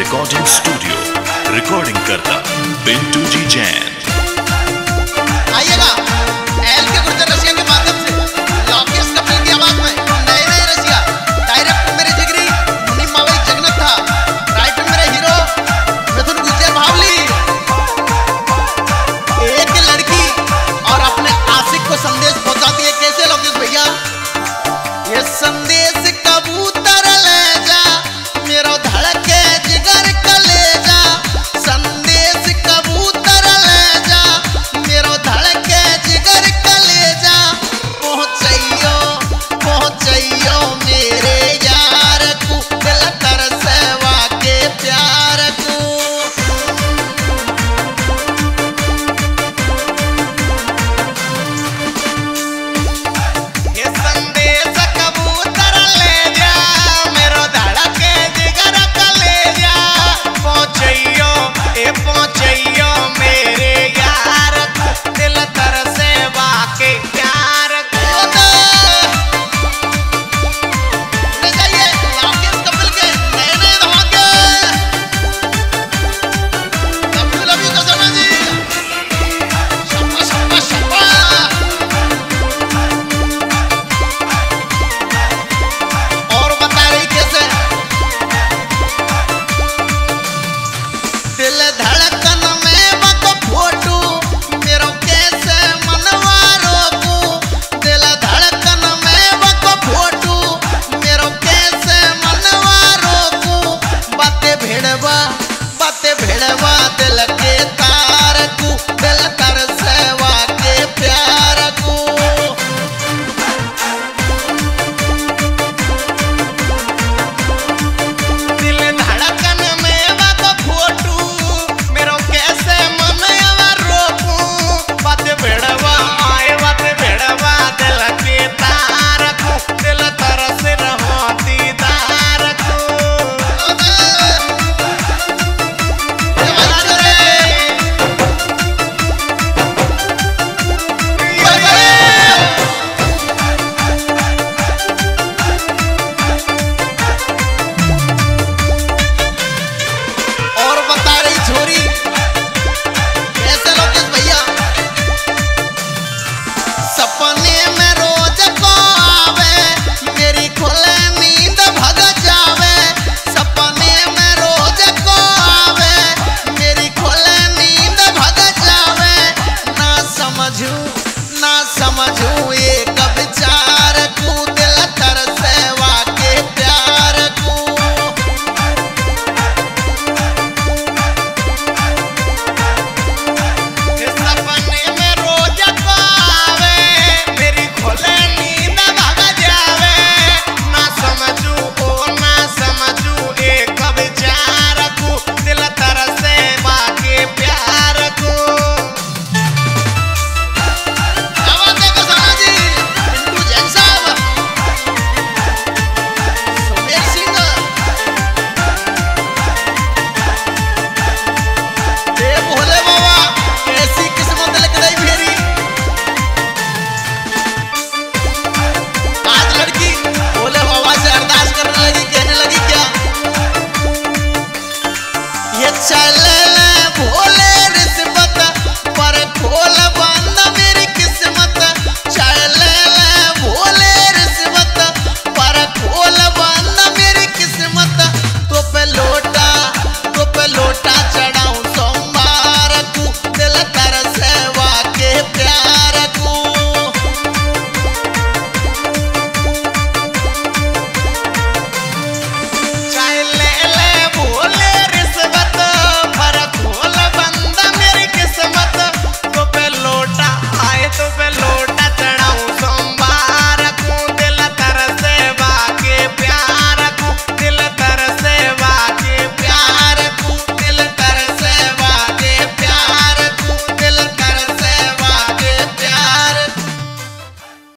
Recording studio, recording करता बिंटू जी जैन।